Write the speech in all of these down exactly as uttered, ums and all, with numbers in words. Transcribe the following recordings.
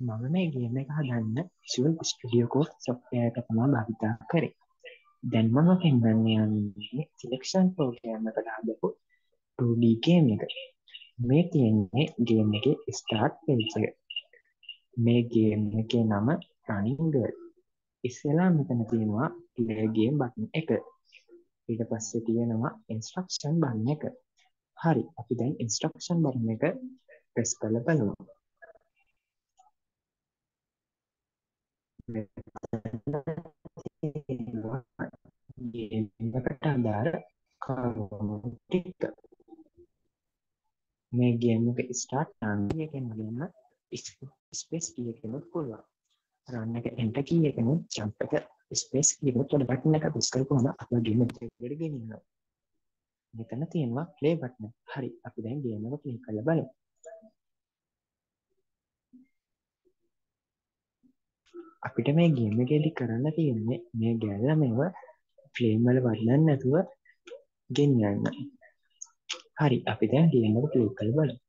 මම මේ ගේම් එක හදන්න Visual Studio Code software එක තමයි භාවිතා කරේ. දැන් මම පෙන්වන්න යන්නේ selection program එකට හදපු two D game එක. මේ තියෙන්නේ game එකේ start page එක. මේ game එකේ නම Running Girl. ඉස්සෙල්ලා මෙතන තියෙනවා play game button එක. ඊට පස්සේ තියෙනවා instruction button එක. හරි, අපි දැන් instruction button එක press කරලා බලමු. මේ ගේම් එක ස්ටාර්ට් කරන්න එකෙන් ගන්න ස්පේස් කී එක නෝට් කරලා රන් එක එන්ටර් කී එක නෝට් ජම්ප් එක ස්පේස් කී එක වල බටන් එක press කරපුවම අපේ ගේම් එක එකට ගෙනියනවා. මෙතන තියෙනවා play button. හරි, අපි දැන් ගේම් එක play කරලා බලමු. අපිට මේ ගේම් එකේදී කරන්න තියෙන්නේ මේ ගැලම මේව ෆ්ලේම් වල වඩන්න නැතුව ගෙනියන්න. හරි, අපි දැන් ගේම් එක ප්ලේ කරලා බලමු.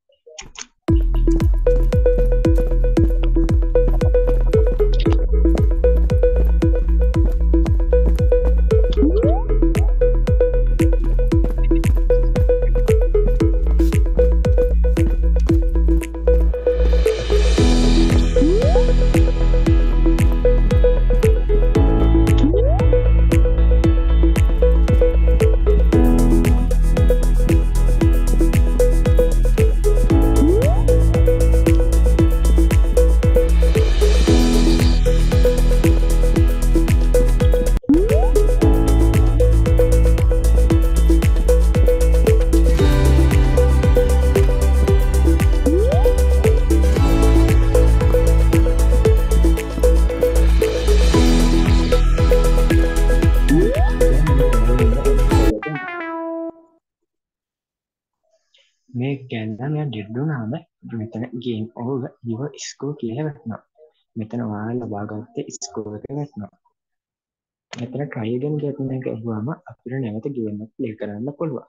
Game over, you are score clear now. Metanawala Baga score now. Metana try again getting like a drama after another game of play around the Pulva.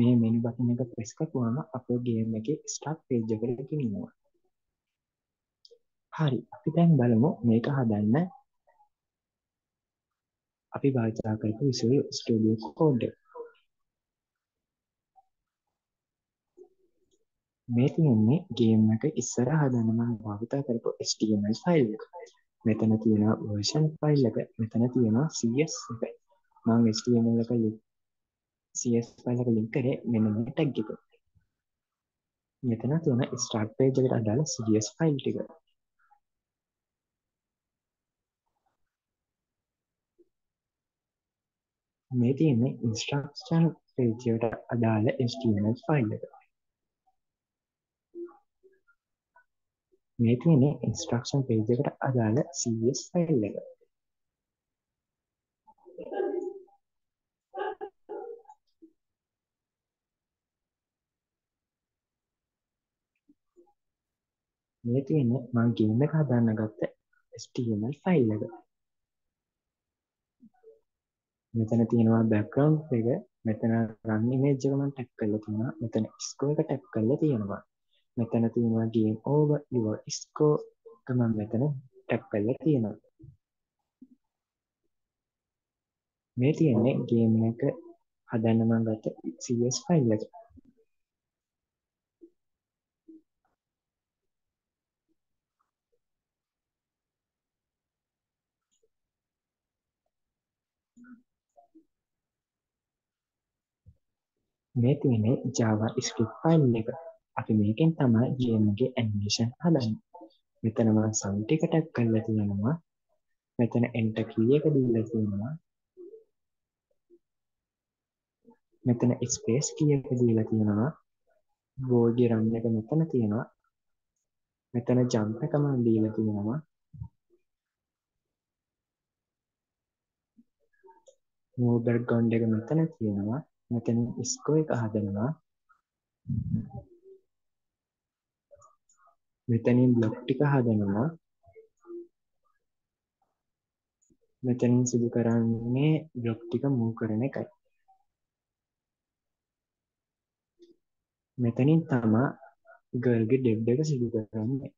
මේ menu button එක press කරපුවාම අපේ game එකේ start page එකට ගෙනියනවා. හරි, අපි දැන් බලමු මේක හදන්න අපි භාවිතා කරපු Visual Studio Code. මේ තියෙන්නේ game එක ඉස්සර හදන්න මම භාවිතා කරපු H T M L file එක. මෙතන තියෙනවා version file එක. මෙතන තියෙනවා C S එක. මම H T M L එක C S file එක link කරේ මෙන්න මේ tag එක. මෙතන තියෙන start page එකට අදාළ C S file ටික. මේ තියෙන instruction page එකට අදාළ H T M L file එක. මේ තියෙන instruction page එකට අදාළ C S file එක. මේ තියෙන්නේ මම ගේම් එක හදන්න ගත්ත H T M L file එක. මෙතන තියෙනවා background එක. මෙතන run image එක මම ටැග් කරලා තියෙනවා. මෙතන score එක ටැග් කරලා තියෙනවා. මෙතන තියෙනවා game over your score එක මම මෙතන ටැග් කරලා තියෙනවා. මේ තියෙන්නේ ගේම් එක හදන්න මම ගත්ත C S ෆයිල් එක. මේ තියෙන්නේ JavaScript ෆයිල් එක. අපි මේකෙන් තමයි G M ගේ animation හදන්නේ. මෙතන මම sound එක ටැග් කරලා තියෙනවා. මෙතන enter key එක දීලා තියෙනවා. මෙතන space key එක දීලා තියෙනවා. board එක run එක මෙතන තියෙනවා. මෙතන jump එක command දීලා තියෙනවා. move background එක මෙතන තියෙනවා. මෙතන square එක හදනවා. මෙතනින් block ටික හදනවා. මෙතනින් සිදු කරන්නේ block ටික move කරන එකයි. මෙතනින් තමයි girl ගේ dev එක සිදු කරන්නේ.